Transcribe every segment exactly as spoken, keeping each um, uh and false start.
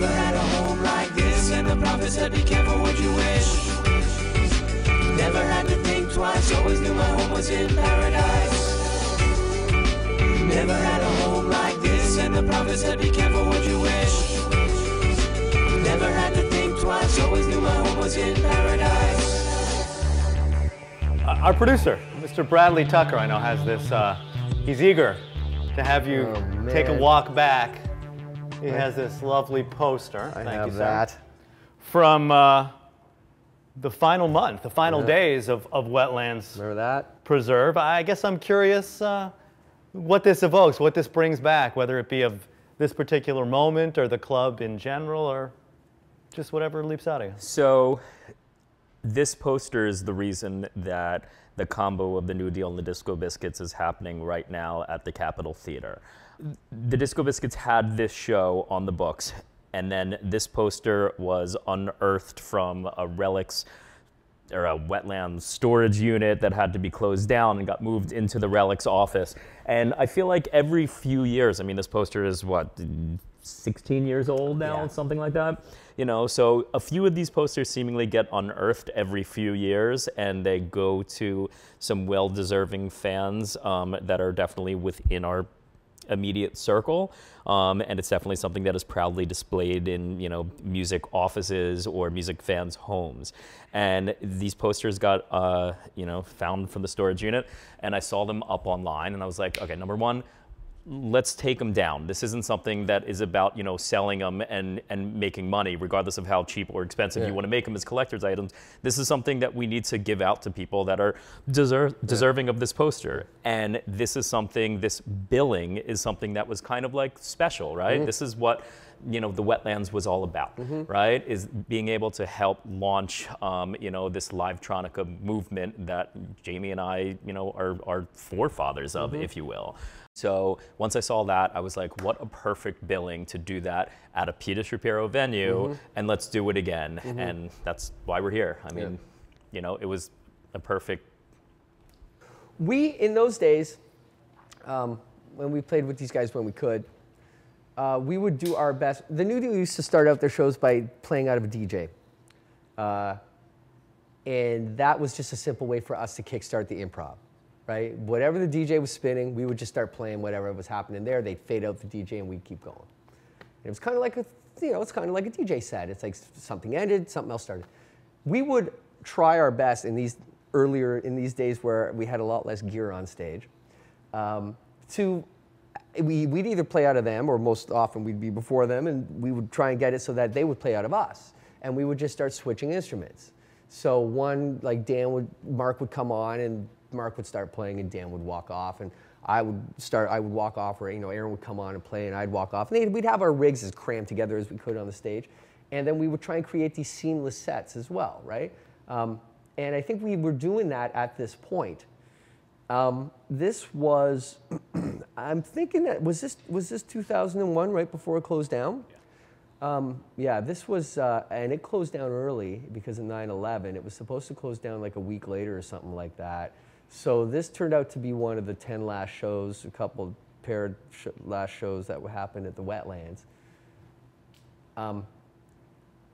never had a home like this, and the prophet said be careful what you wish. Never had to think twice, always knew my home was in paradise. Never had a home like this, and the prophet said be careful what you wish. Never had to think twice, always knew my home was in paradise. Our producer, Mister Bradley Tucker, I know has this, uh, he's eager to have you oh, take a walk back. He has this lovely poster, I thank have you sir, that. From uh, the final month, the final yeah. days of, of Wetlands Remember that? Preserve. I guess I'm curious uh, what this evokes, what this brings back, whether it be of this particular moment or the club in general or just whatever leaps out of you. So this poster is the reason that the combo of the New Deal and the Disco Biscuits is happening right now at the Capitol Theater. The Disco Biscuits had this show on the books, and then this poster was unearthed from a Relix or a wetlands storage unit that had to be closed down and got moved into the Relix office. And I feel like every few years, I mean, this poster is what, sixteen years old now, yeah. something like that. You know, so a few of these posters seemingly get unearthed every few years, and they go to some well-deserving fans um, that are definitely within our immediate circle, um, and it's definitely something that is proudly displayed in, you know, music offices or music fans' homes. And these posters got, uh, you know, found from the storage unit, and I saw them up online, and I was like, okay, number one, let's take them down. This isn't something that is about, you know, selling them and, and making money, regardless of how cheap or expensive yeah. you want to make them as collector's items. This is something that we need to give out to people that are deser yeah. deserving of this poster. And this is something, this billing is something that was kind of like special, right? Mm-hmm. This is what, you know, the Wetlands was all about, mm-hmm. right? Is being able to help launch, um, you know, this Livetronica movement that Jamie and I, you know, are, are forefathers of, mm-hmm. if you will. So once I saw that, I was like, what a perfect billing to do that at a Peter Shapiro venue, mm-hmm. and let's do it again. Mm-hmm. And that's why we're here. I mean, yeah. you know, it was a perfect. We, in those days, um, when we played with these guys when we could, Uh, we would do our best. The New Deal used to start out their shows by playing out of a D J. Uh, and that was just a simple way for us to kickstart the improv, right? Whatever the D J was spinning, we would just start playing whatever was happening there. They'd fade out the D J and we'd keep going. And it was kind of like a, you know, it's kind of like a D J set. It's like something ended, something else started. We would try our best in these earlier, in these days where we had a lot less gear on stage, um, to We, we'd either play out of them, or most often we'd be before them, and we would try and get it so that they would play out of us. And we would just start switching instruments. So one, like Dan would, Mark would come on, and Mark would start playing, and Dan would walk off, and I would start, I would walk off, or, you know, Aaron would come on and play, and I'd walk off. And they, we'd have our rigs as crammed together as we could on the stage. And then we would try and create these seamless sets as well, right? Um, and I think we were doing that at this point. Um, this was, I'm thinking that, was this, was this two thousand one, right before it closed down? Yeah, um, yeah this was, uh, and it closed down early because of nine eleven. It was supposed to close down like a week later or something like that. So this turned out to be one of the ten last shows, a couple paired sh last shows that happened at the Wetlands. Um,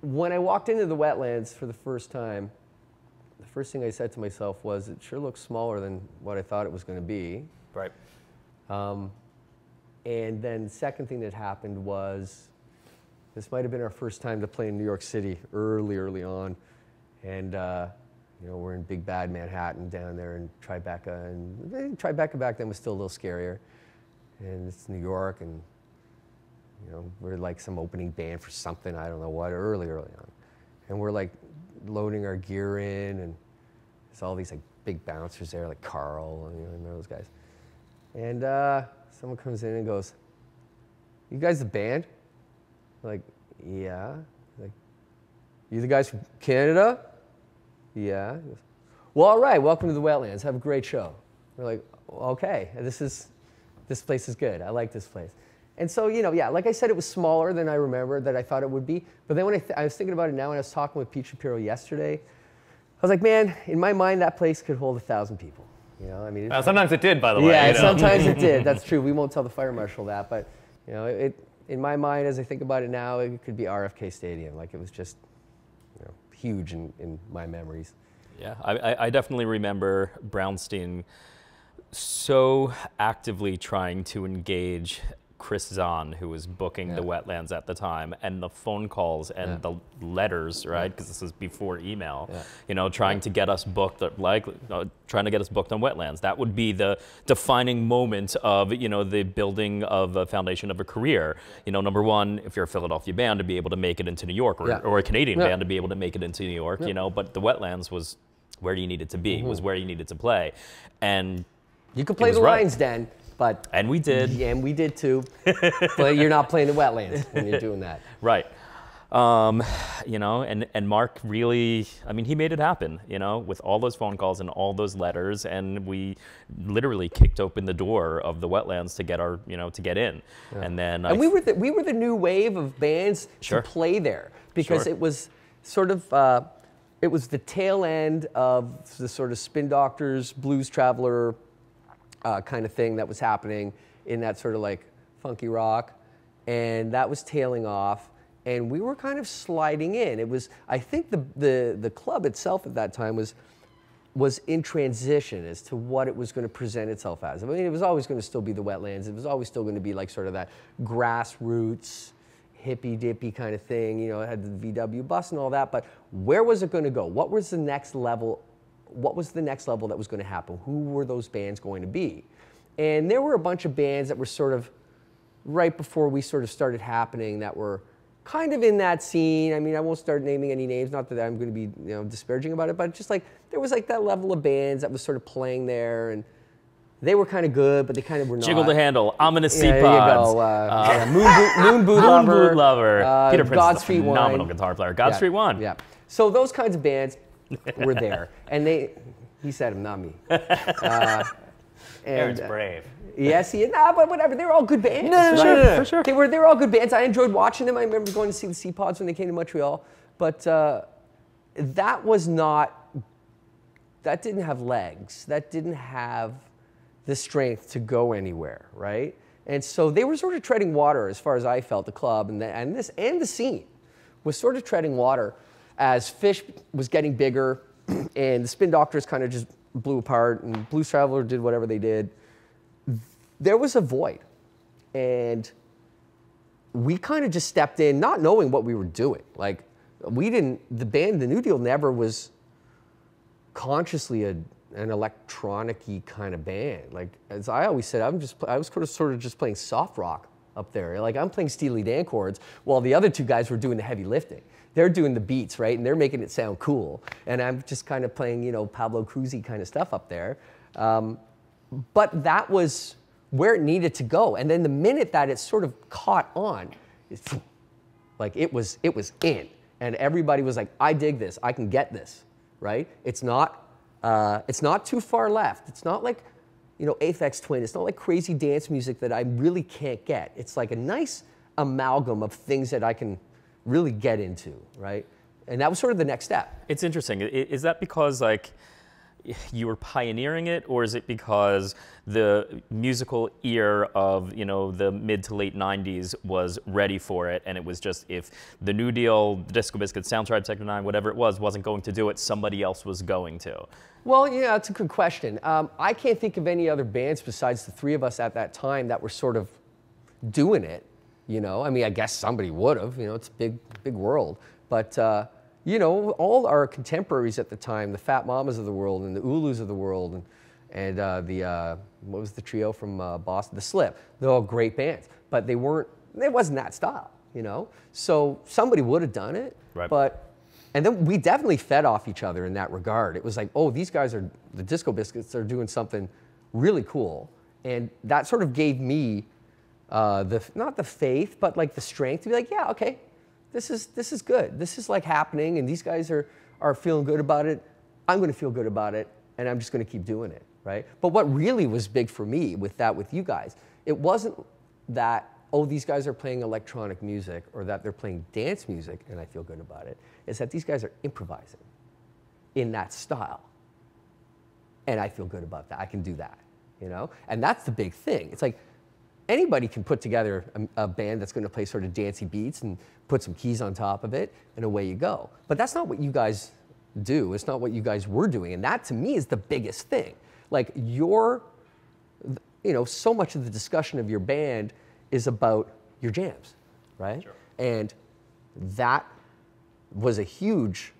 when I walked into the Wetlands for the first time, the first thing I said to myself was, it sure looks smaller than what I thought it was going to be. Right. Um, and then the second thing that happened was, this might have been our first time to play in New York City early, early on. And, uh, you know, we're in big, bad Manhattan down there in Tribeca. And Tribeca back then was still a little scarier. And it's New York, and, you know, we're like some opening band for something, I don't know what, early, early on. And we're like, loading our gear in, and there's all these like big bouncers there, like Carl, and, you know, remember those guys. And uh, someone comes in and goes, "You guys the band?" I'm like, "Yeah." I'm like, "You the guys from Canada?" "Yeah." He goes, "Well, all right. Welcome to the Wetlands. Have a great show." We're like, "Okay, this is, this place is good. I like this place." And so, you know, yeah, like I said, it was smaller than I remembered that I thought it would be. But then when I, th I was thinking about it now, and I was talking with Pete Shapiro yesterday, I was like, man, in my mind, that place could hold a thousand people. You know, I mean, uh, sometimes it did, by the way. Yeah, you know? Sometimes it did. That's true. We won't tell the fire marshal that, but you know, it in my mind, as I think about it now, it could be R F K Stadium. Like, it was just, you know, huge in, in my memories. Yeah, I, I definitely remember Brownstein so actively trying to engage Chris Zahn, who was booking yeah. the Wetlands at the time, and the phone calls and yeah. the letters, right? Because yeah. this was before email, yeah. you know, trying yeah. to get us booked, like, uh, trying to get us booked on Wetlands. That would be the defining moment of, you know, the building of a foundation of a career. You know, number one, if you're a Philadelphia band, to be able to make it into New York, or, yeah. or a Canadian yeah. band to be able to make it into New York, yeah. you know, but the Wetlands was where you needed to be, mm-hmm. was where you needed to play. And you could play the right. Lion's Den. But and we did. Yeah, and we did too. But you're not playing the Wetlands when you're doing that. Right. Um, you know, and, and Mark really, I mean, he made it happen, you know, with all those phone calls and all those letters. And we literally kicked open the door of the Wetlands to get our, you know, to get in. Yeah. And then. And I, we, were the, we were the new wave of bands sure. to play there because sure. it was sort of, uh, it was the tail end of the sort of Spin Doctors, Blues Traveler, Uh, kind of thing that was happening in that sort of like funky rock, and that was tailing off, and we were kind of sliding in. It was, I think the the the club itself at that time was was in transition as to what it was going to present itself as. I mean, it was always going to still be the Wetlands. It was always still going to be like sort of that grassroots hippy dippy kind of thing. You know, it had the V W bus and all that, but where was it going to go? What was the next level? What was the next level that was going to happen? Who were those bands going to be? And there were a bunch of bands that were sort of right before we sort of started happening that were kind of in that scene. I mean, I won't start naming any names, not that I'm going to be, you know, disparaging about it, but just like there was like that level of bands that was sort of playing there, and they were kind of good, but they kind of were not. Jiggle the Handle, Ominous Seapods. Yeah, there you go. Uh, uh, yeah. Moon Boot, Moon Boot Lover. Moon Boot Lover. Uh, Peter Prince is a phenomenal guitar player. God Street Wine. Yeah. So those kinds of bands were there, and they, he said him, not me. Uh, Aaron's uh, brave. Yes, he is. Nah, but whatever. They were all good bands. No, no, right? no, no, for sure. They were, they were all good bands. I enjoyed watching them. I remember going to see the Seapods when they came to Montreal, but uh, that was not, that didn't have legs. That didn't have the strength to go anywhere, right? And so they were sort of treading water as far as I felt, the club, and, the, and this, and the scene was sort of treading water as Phish was getting bigger, and the Spin Doctors kind of just blew apart, and Blues Traveler did whatever they did. There was a void, and we kind of just stepped in, not knowing what we were doing. Like, we didn't, the band, the New Deal, never was consciously a, an electronic-y kind of band. Like, as I always said, I'm just, I was sort of just playing soft rock up there. Like, I'm playing Steely Dan chords while the other two guys were doing the heavy lifting. They're doing the beats, right? And they're making it sound cool. And I'm just kind of playing, you know, Pablo Cruz-y kind of stuff up there. Um, but that was where it needed to go. And then the minute that it sort of caught on, it's like it was, it was in. And everybody was like, I dig this. I can get this, right? It's not, uh, it's not too far left. It's not like, you know, Aphex Twin. It's not like crazy dance music that I really can't get. It's like a nice amalgam of things that I can really get into, right? And that was sort of the next step. It's interesting. Is that because, like, you were pioneering it, or is it because the musical ear of, you know, the mid to late nineties was ready for it, and it was just, if the New Deal, the Disco Biscuits, Sound Tribe, Techno nine, whatever it was, wasn't going to do it, somebody else was going to? Well, yeah, that's a good question. Um, I can't think of any other bands besides the three of us at that time that were sort of doing it. You know, I mean, I guess somebody would have, you know, it's a big, big world. But, uh, you know, all our contemporaries at the time, the Fat Mamas of the world and the Ulus of the world and, and uh, the, uh, what was the trio from uh, Boston? The Slip. They're all great bands, but they weren't, it wasn't that style, you know? So somebody would have done it, right. But, and then we definitely fed off each other in that regard. It was like, oh, these guys are, the Disco Biscuits are doing something really cool. And that sort of gave me Uh, the, not the faith, but like the strength to be like, yeah, okay, this is, this is good. This is like happening, and these guys are, are feeling good about it. I'm going to feel good about it, and I'm just going to keep doing it, right? But what really was big for me with that, with you guys, it wasn't that, oh, these guys are playing electronic music or that they're playing dance music and I feel good about it. It's that these guys are improvising in that style, and I feel good about that. I can do that, you know? And that's the big thing. It's like, anybody can put together a, a band that's going to play sort of dancey beats and put some keys on top of it, and away you go. But that's not what you guys do. It's not what you guys were doing. And that, to me, is the biggest thing. Like, your, you know, so much of the discussion of your band is about your jams, right? Sure. And that was a huge,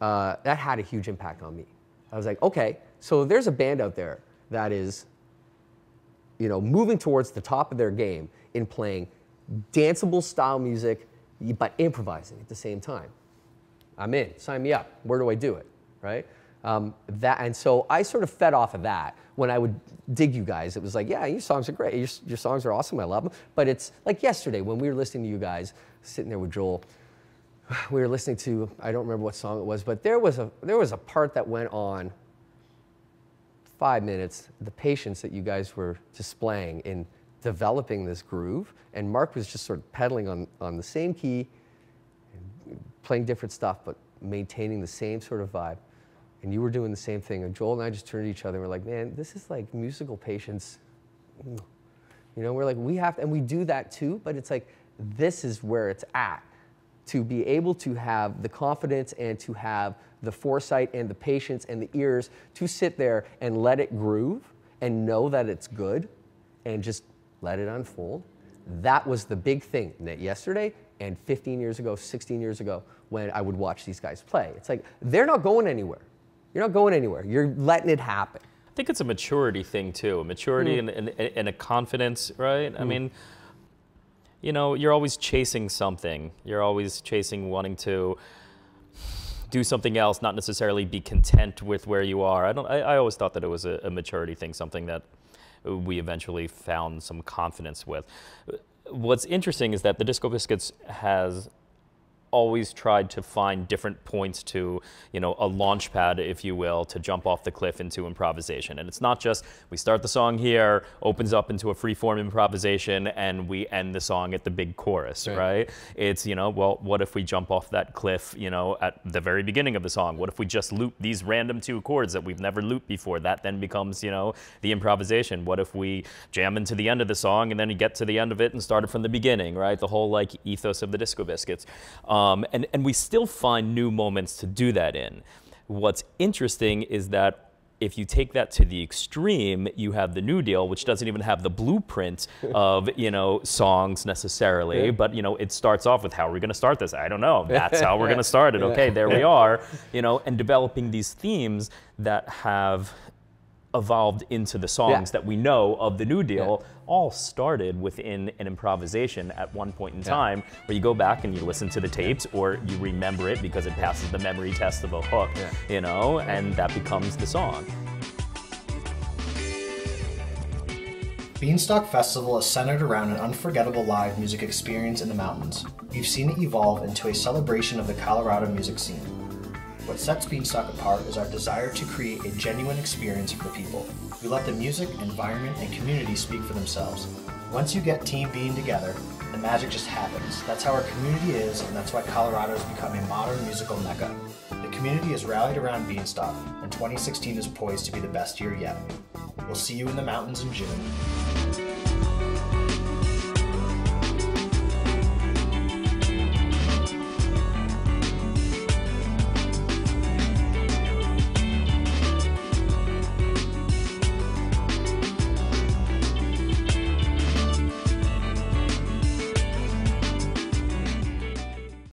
uh, that had a huge impact on me. I was like, okay, so there's a band out there that is, you know, moving towards the top of their game in playing danceable style music, but improvising at the same time. I'm in, sign me up, where do I do it, right? Um, that, and so I sort of fed off of that when I would dig you guys. It was like, yeah, your songs are great, your, your songs are awesome, I love them. But it's like yesterday when we were listening to you guys, sitting there with Joel, we were listening to, I don't remember what song it was, but there was a, there was a part that went on five minutes, the patience that you guys were displaying in developing this groove, and Mark was just sort of pedaling on, on the same key, playing different stuff, but maintaining the same sort of vibe. And you were doing the same thing. And Joel and I just turned to each other and we're like, man, this is like musical patience. You know, we're like, we have to, and we do that too, but it's like, this is where it's at. To be able to have the confidence and to have the foresight and the patience and the ears to sit there and let it groove and know that it's good and just let it unfold. That was the big thing that yesterday and fifteen years ago, sixteen years ago, when I would watch these guys play. It's like, they're not going anywhere. You're not going anywhere. You're letting it happen. I think it's a maturity thing too, a maturity mm. and, and, and a confidence, right? Mm. I mean, you know, you're always chasing something. You're always chasing wanting to do something else, not necessarily be content with where you are. I don't. I, I always thought that it was a, a maturity thing, something that we eventually found some confidence with. What's interesting is that the Disco Biscuits has always tried to find different points to, you know, a launch pad, if you will, to jump off the cliff into improvisation. And it's not just we start the song here, opens up into a free-form improvisation, and we end the song at the big chorus, right. right? It's, you know, well, what if we jump off that cliff, you know, at the very beginning of the song? What if we just loop these random two chords that we've never looped before? That then becomes, you know, the improvisation. What if we jam into the end of the song and then you get to the end of it and start it from the beginning, right? The whole, like, ethos of the Disco Biscuits. Um, Um, and, and we still find new moments to do that in. What's interesting is that if you take that to the extreme, you have the New Deal, which doesn't even have the blueprint of, you know, songs necessarily, yeah. but, you know, it starts off with how are we going to start this? I don't know. That's how we're going to start it. Okay, there we are, you know, and developing these themes that have evolved into the songs yeah. that we know of the New Deal, yeah. all started within an improvisation at one point in time, yeah. where you go back and you listen to the tapes, or you remember it because it passes the memory test of a hook, yeah. you know, and that becomes the song. Beanstalk Festival is centered around an unforgettable live music experience in the mountains. You've seen it evolve into a celebration of the Colorado music scene. What sets Beanstalk apart is our desire to create a genuine experience for people. We let the music, environment, and community speak for themselves. Once you get Team Bean together, the magic just happens. That's how our community is, and that's why Colorado has become a modern musical mecca. The community has rallied around Beanstalk, and twenty sixteen is poised to be the best year yet. We'll see you in the mountains in June.